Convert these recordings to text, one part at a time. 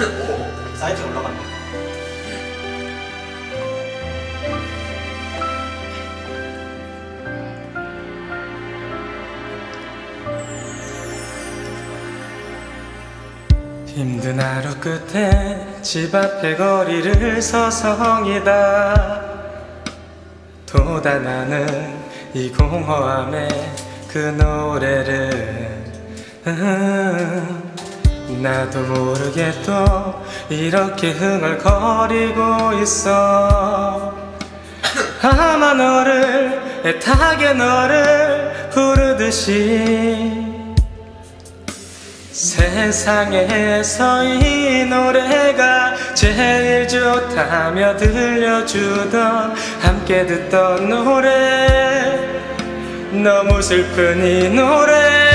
오, 사이즈 올라갔네. 힘든 하루 끝에 집 앞에 거리를 서성이다 돋아나는 이 공허함에 그 노래를 나도 모르게 또 이렇게 흥얼거리고 있어 아마 너를 애타게 너를 부르듯이 세상에서 이 노래가 제일 좋다며 들려주던 함께 듣던 노래 너무 슬픈 이 노래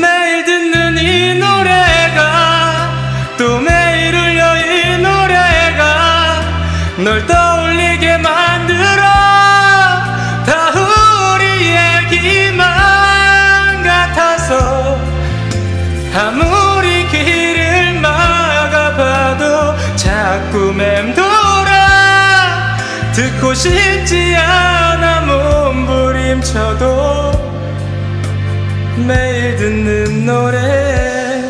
매일 듣는 이 노래가 또 매일 울려 이 노래가 널 떠올리게 만들어 다 우리 얘기만 같아서 아무리 길을 막아봐도 자꾸 맴돌아 듣고 싶지 않아 몸부림쳐도 매일 듣는 노래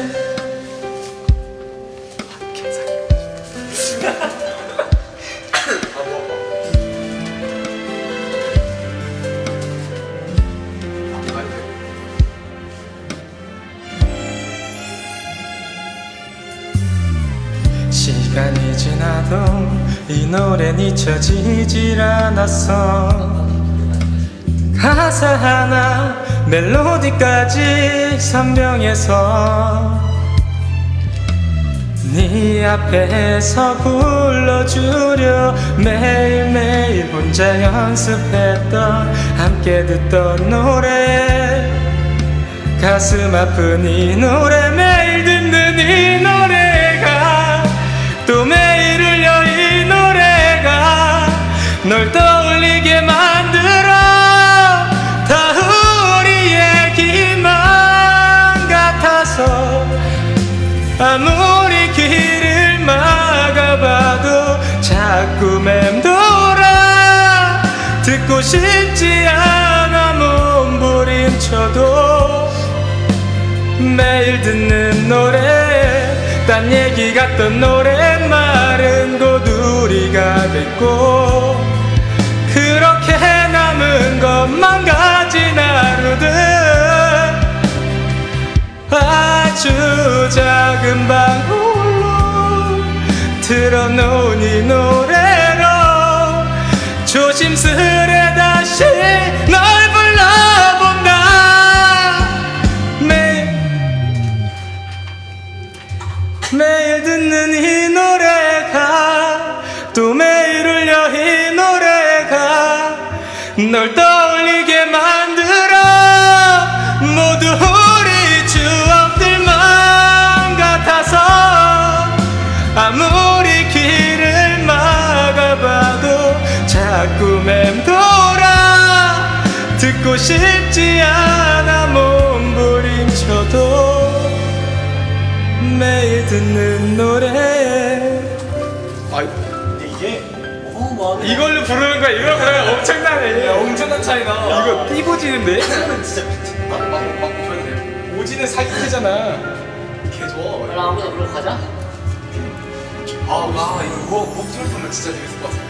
시간이 지나도 이 노래는 잊혀지질 않았어 가사 하나 멜로디까지 선명해서 네 앞에서 불러주려 매일매일 혼자 연습했던 함께 듣던 노래 가슴 아픈 이 노래 매일 듣는 이 노래가 또 매일 울려 이 노래가 널 떠올리게 만들어 아무리 길을 막아봐도 자꾸 맴돌아 듣고 싶지 않아 몸부림쳐도 매일 듣는 노래 딴 얘기 같던 노래 말은 고두리가 됐고 그렇게 남은 것만 가진 하루들 아주 작은 방 홀로 틀어놓은 이 노래로 조심스레 다시 널 불러본다 매일 듣는 이 노래가 또 매일 울려 이 노래가 널 떠올리게 만들어 모두 아무리 길을 막아봐도 자꾸 맴돌아 듣고 싶지 않아 몸부림쳐도 매일 듣는 노래 아이 근데 이게 어마어마하네 이걸로 부르는 거야 이걸로 부르면 엄청나네 엄청난 차이나 이거 삐부지는데? 이거는 진짜 빡빡빡 줘야 돼 오지는 사기캐잖아 개 좋아 그럼 아무나 불러 가자 아 이거 목소리는 진짜 재밌을 것 같아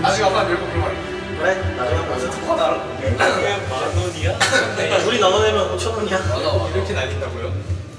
나중에 한번 열고 그러면 그래? 나중에 한번 열고 토커 나랑 100만 원이야? 둘이 나눠내면 5,000원이야? 맞아 이렇게 날린다고요?